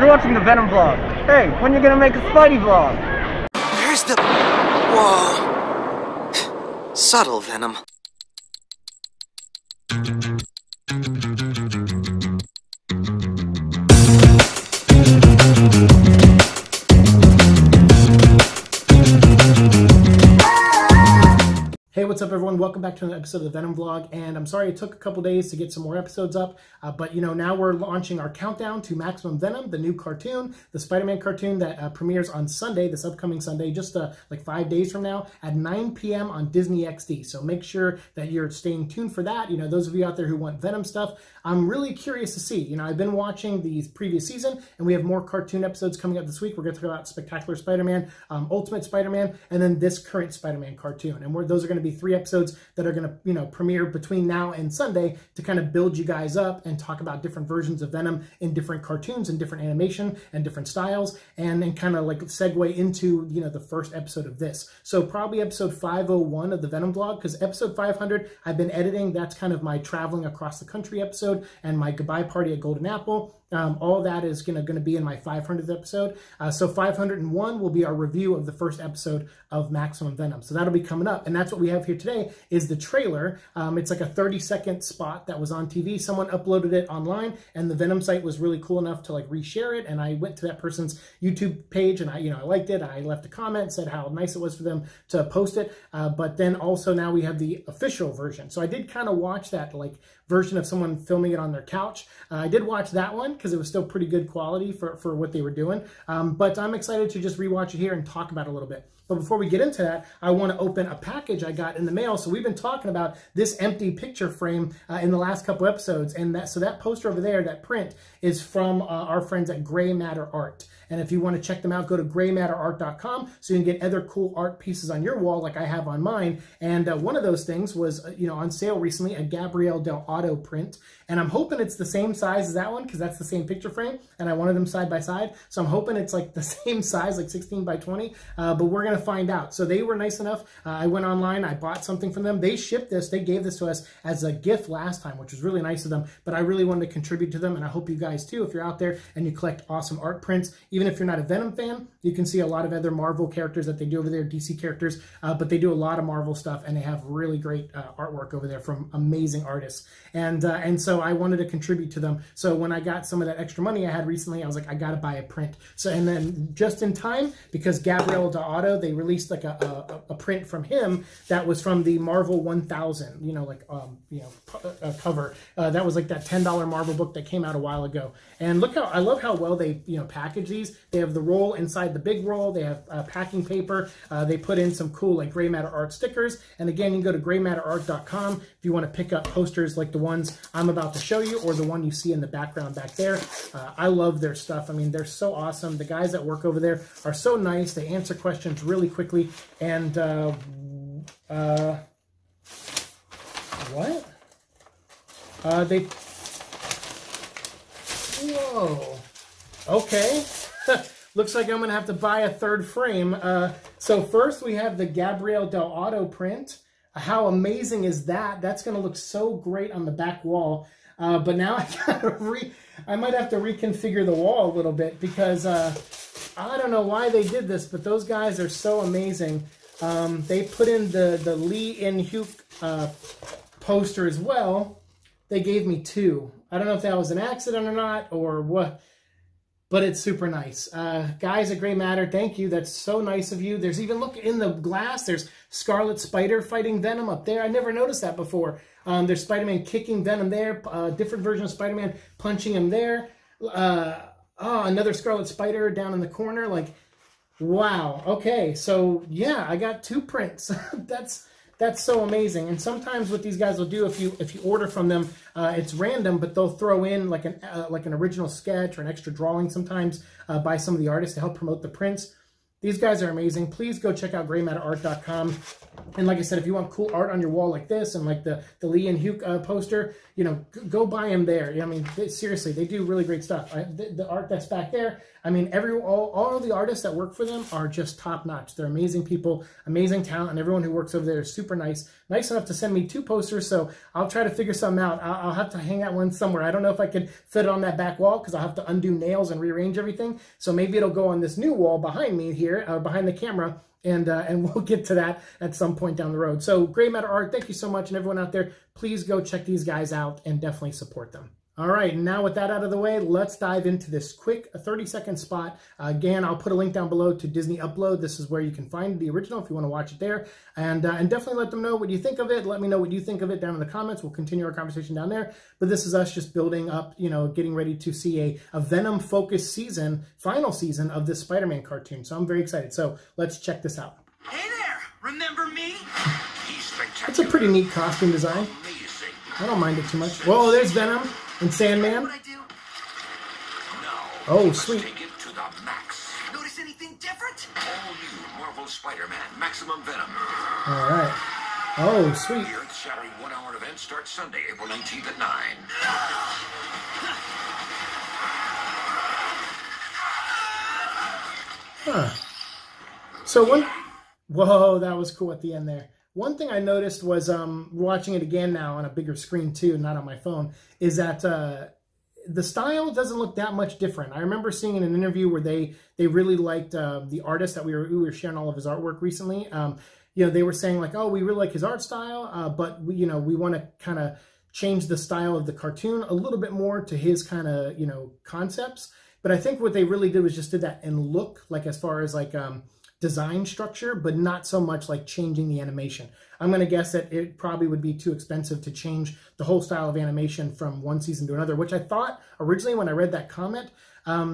You're watching the Venom Vlog. Hey, when are you gonna make a Spidey Vlog? There's the... Whoa. Subtle Venom. Hey, what's up everyone? Welcome back to another episode of the Venom Vlog, and I'm sorry it took a couple days to get some more episodes up, but you know, now we're launching our countdown to Maximum Venom, the new cartoon, the Spider-Man cartoon that premieres on Sunday, this upcoming Sunday, just like 5 days from now, at 9 p.m. on Disney XD, so make sure that you're staying tuned for that. You know, those of you out there who want Venom stuff, I'm really curious to see. You know, I've been watching the previous season, and we have more cartoon episodes coming up this week. We're going to talk about Spectacular Spider-Man, Ultimate Spider-Man, and then this current Spider-Man cartoon, and those are going to be three episodes that are going to, you know, premiere between now and Sunday to kind of build you guys up and talk about different versions of Venom in different cartoons and different animation and different styles, and then kind of like segue into, you know, the first episode of this. So probably episode 501 of the Venom Vlog, because episode 500 I've been editing. That's kind of my traveling across the country episode and my goodbye party at Golden Apple. All that is going to be in my 500th episode. So 501 will be our review of the first episode of Maximum Venom. So that'll be coming up. And that's what we have here today is the trailer. It's like a 30-second spot that was on TV. Someone uploaded it online, and the Venom site was really cool enough to like reshare it. And I went to that person's YouTube page, and I liked it. I left a comment, said how nice it was for them to post it. But then also now we have the official version. So I did kind of watch that like version of someone filming it on their couch. I did watch that one, because it was still pretty good quality for what they were doing. But I'm excited to just rewatch it here and talk about it a little bit. But before we get into that, I want to open a package I got in the mail. So we've been talking about this empty picture frame in the last couple episodes. And that poster over there, that print, is from our friends at Gray Matter Art. And if you want to check them out, go to graymatterart.com so you can get other cool art pieces on your wall like I have on mine. And one of those things was, on sale recently, a Gabriele Dell'Otto print. And I'm hoping it's the same size as that one, because that's the same picture frame. And I wanted them side by side. So I'm hoping it's like the same size, like 16 by 20. But we're going to find out. So they were nice enough. I went online, I bought something from them. They shipped this, they gave this to us as a gift last time, which was really nice of them, but I really wanted to contribute to them, and I hope you guys too, if you're out there and you collect awesome art prints. Even if you're not a Venom fan, you can see a lot of other Marvel characters that they do over there, DC characters, but they do a lot of Marvel stuff, and they have really great artwork over there from amazing artists. And so I wanted to contribute to them. So when I got some of that extra money I had recently, I was like, I gotta buy a print. So, and then just in time, because Gabriele Dell'Otto, they released like a print from him that was from the Marvel 1000, cover. That was like that $10 Marvel book that came out a while ago. And look how, I love how well they, package these. They have the roll inside the big roll. They have packing paper. They put in some cool like Gray Matter Art stickers. And again, you can go to graymatterart.com if you want to pick up posters like the ones I'm about to show you, or the one you see in the background back there. I love their stuff. I mean, they're so awesome. The guys that work over there are so nice. They answer questions really quickly, and whoa, okay. Looks like I'm gonna have to buy a third frame. So first we have the Gabriele Dell'Otto print. How amazing is that? That's gonna look so great on the back wall. But now I gotta I might have to reconfigure the wall a little bit, because I don't know why they did this, but those guys are so amazing. They put in the Lee and Hugh poster as well. They gave me two. I don't know if that was an accident or not, or what, but it's super nice. Guys at Gray Matter, thank you. That's so nice of you. There's even, look in the glass, there's Scarlet Spider fighting Venom up there. I never noticed that before. There's Spider-Man kicking Venom there, different version of Spider-Man punching him there. Oh, another Scarlet Spider down in the corner. Like, wow. Okay, so yeah, I got two prints. That's so amazing. And sometimes what these guys will do, if you order from them, it's random, but they'll throw in like an original sketch or an extra drawing sometimes by some of the artists to help promote the prints. These guys are amazing. Please go check out graymatterart.com. And like I said, if you want cool art on your wall like this and like the Lee and Hugh poster, you know, go buy them there. I mean, seriously, they do really great stuff. The art that's back there, I mean, all the artists that work for them are just top-notch. They're amazing people, amazing talent, and everyone who works over there is super nice. Nice enough to send me 2 posters, so I'll try to figure something out. I'll have to hang out one somewhere. I don't know if I could fit it on that back wall because I'll have to undo nails and rearrange everything. So maybe it'll go on this new wall behind me here, behind the camera, and we'll get to that at some point down the road. So Gray Matter Art, thank you so much. And everyone out there, please go check these guys out and definitely support them. All right, now with that out of the way, let's dive into this quick 30-second spot. Again, I'll put a link down below to Disney Upload. This is where you can find the original if you want to watch it there. And definitely let them know what you think of it. Let me know what you think of it down in the comments. We'll continue our conversation down there. But this is us just building up, you know, getting ready to see a Venom-focused season, final season of this Spider-Man cartoon. So I'm very excited. So let's check this out. Hey there, remember me? That's a pretty neat costume design. I don't mind it too much. Whoa, there's Venom. And Sandman? What I do? No, oh, sweet. Take it to the max. Notice anything different? All new Marvel Spider-Man, Maximum Venom. All right. Oh, sweet. The earth-shattering one-hour event starts Sunday, April 19th at 9. Huh. So one... Whoa, that was cool at the end there. One thing I noticed was watching it again now on a bigger screen too, not on my phone, is that the style doesn't look that much different. I remember seeing in an interview where they really liked the artist that we were sharing all of his artwork recently. You know, they were saying like, oh, we really like his art style, but we, you know, we want to kind of change the style of the cartoon a little bit more to his kind of, you know, concepts. But I think what they really did was just did that and look like as far as like design structure, but not so much like changing the animation. I'm going to guess that it probably would be too expensive to change the whole style of animation from one season to another, which I thought originally when I read that comment.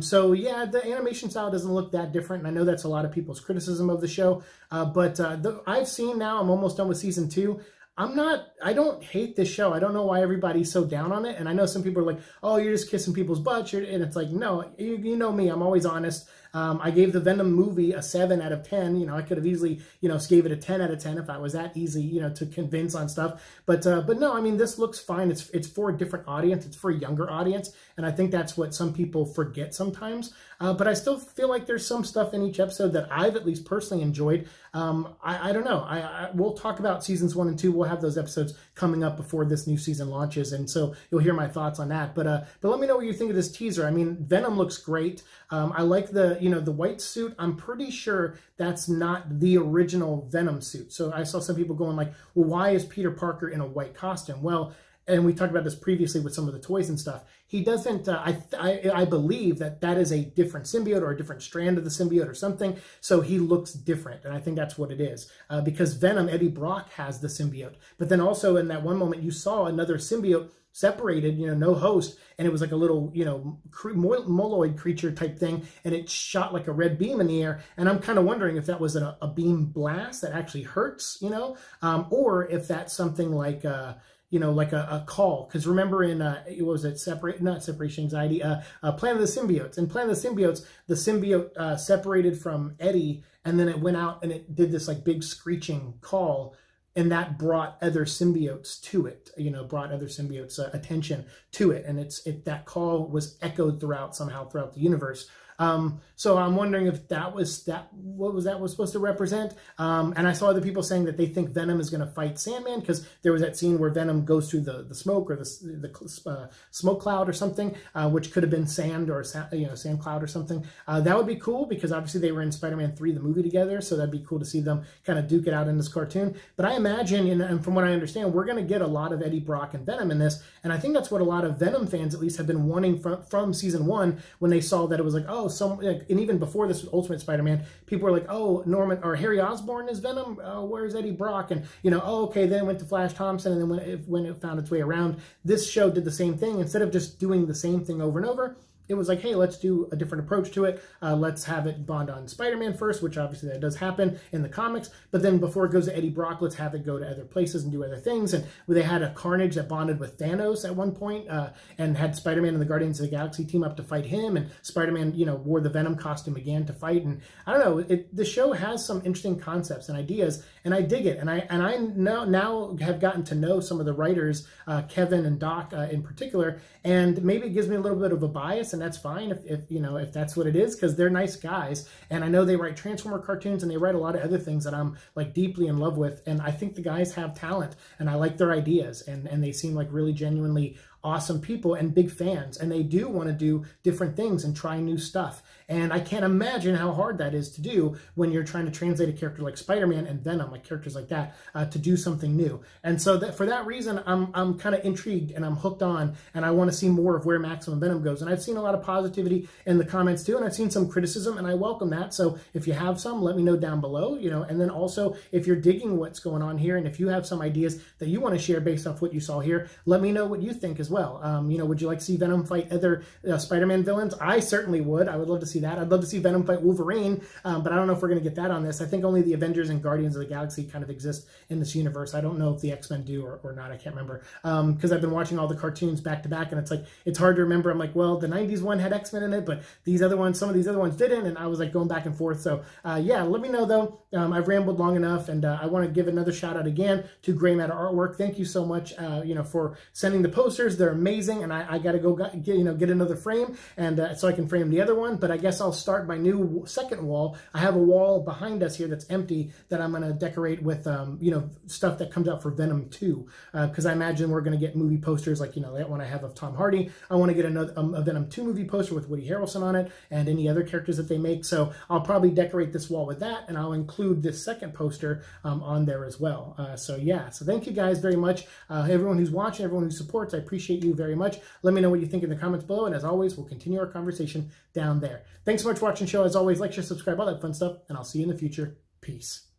So yeah, the animation style doesn't look that different. And I know that's a lot of people's criticism of the show, but I've seen now, I'm almost done with season 2. I don't hate this show. I don't know why everybody's so down on it. And I know some people are like, oh, you're just kissing people's butts. And it's like, no, you know me, I'm always honest. I gave the Venom movie a 7 out of 10. You know, I could have easily, you know, gave it a 10 out of 10 if I was that easy, you know, to convince on stuff. But no, I mean, this looks fine. It's for a different audience. It's for a younger audience. And I think that's what some people forget sometimes. But I still feel like there's some stuff in each episode that I've at least personally enjoyed. I don't know. We'll talk about seasons 1 and 2. We'll have those episodes coming up before this new season launches. And so you'll hear my thoughts on that. But let me know what you think of this teaser. I mean, Venom looks great. I like the, you know, the white suit. I'm pretty sure that's not the original Venom suit. So I saw some people going like, well, why is Peter Parker in a white costume? Well, and we talked about this previously with some of the toys and stuff. He doesn't, I believe that is a different symbiote or a different strand of the symbiote or something. So he looks different. And I think that's what it is, because Venom, Eddie Brock, has the symbiote. But then also in that one moment, you saw another symbiote separated, you know, no host. And it was like a little, you know, moloid creature type thing. And it shot like a red beam in the air. And I'm kind of wondering if that was a beam blast that actually hurts, you know, or if that's something like, you know, like a call. Because remember in, what was it, Separation Anxiety, Planet of the Symbiotes. In Planet of the Symbiotes, the symbiote separated from Eddie, and then it went out and it did this like big screeching call, and that brought other symbiotes to it, you know, brought other symbiotes' attention to it. And that call was echoed throughout the universe. So I'm wondering if what was supposed to represent. And I saw other people saying that they think Venom is going to fight Sandman, because there was that scene where Venom goes through the smoke or the smoke cloud or something, which could have been sand or, you know, sand cloud or something. That would be cool, because obviously they were in Spider-Man 3, the movie, together. So that'd be cool to see them kind of duke it out in this cartoon. But I imagine, and from what I understand, we're going to get a lot of Eddie Brock and Venom in this. And I think that's what a lot of Venom fans at least have been wanting from season 1, when they saw that it was like, oh, and even before this was Ultimate Spider-Man, people were like, oh, Norman or Harry Osborn is Venom. Where's Eddie Brock? And, you know, oh, okay, then it went to Flash Thompson. And then when it found its way around, this show did the same thing. Instead of just doing the same thing over and over, it was like, hey, let's do a different approach to it. Let's have it bond on Spider-Man first, which obviously that does happen in the comics. But then before it goes to Eddie Brock, let's have it go to other places and do other things. And they had a Carnage that bonded with Thanos at one point, and had Spider-Man and the Guardians of the Galaxy team up to fight him. And Spider-Man, you know, wore the Venom costume again to fight. And I don't know, the show has some interesting concepts and ideas, and I dig it. And I now have gotten to know some of the writers, Kevin and Doc in particular, and maybe it gives me a little bit of a bias. And that's fine if you know, if that's what it is, because they're nice guys, and I know they write Transformer cartoons and they write a lot of other things that I'm like deeply in love with, and I think the guys have talent, and I like their ideas, and they seem like really genuinely awesome people and big fans, and they do want to do different things and try new stuff. And I can't imagine how hard that is to do when you're trying to translate a character like Spider-Man and Venom, like characters like that, to do something new. And so that, for that reason, I'm kind of intrigued and I'm hooked on, and I want to see more of where Maximum Venom goes. And I've seen a lot of positivity in the comments too, and I've seen some criticism, and I welcome that. So if you have some, let me know down below, you know. And then also, if you're digging what's going on here, and if you have some ideas that you want to share based off what you saw here, let me know what you think as well. You know, would you like to see Venom fight other Spider-Man villains? I certainly would. I would love to see that. I'd love to see Venom fight Wolverine, but I don't know if we're going to get that on this. I think only the Avengers and Guardians of the Galaxy kind of exist in this universe. I don't know if the X-Men do or not. I can't remember, because I've been watching all the cartoons back to back, and it's like, it's hard to remember. I'm like, well, the 90s one had X-Men in it, but these other ones, some of these other ones didn't, and I was like going back and forth. So yeah, let me know though. I've rambled long enough, and I want to give another shout out again to Gray Matter Artwork. Thank you so much, you know, for sending the posters. They're amazing, and I gotta go get, you know, get another frame, and so I can frame the other one. But I guess I'll start my new second wall. I have a wall behind us here that's empty that I'm gonna decorate with you know, stuff that comes out for Venom 2, because I imagine we're gonna get movie posters like, you know, that one I have of Tom Hardy. I want to get another a Venom 2 movie poster with Woody Harrelson on it, and any other characters that they make. So I'll probably decorate this wall with that, and I'll include this second poster on there as well. So yeah, so thank you guys very much, everyone who's watching, everyone who supports. I appreciate you very much. Let me know what you think in the comments below, and as always, we'll continue our conversation down there. Thanks so much for watching the show. As always, like, share, subscribe, all that fun stuff, and I'll see you in the future. Peace.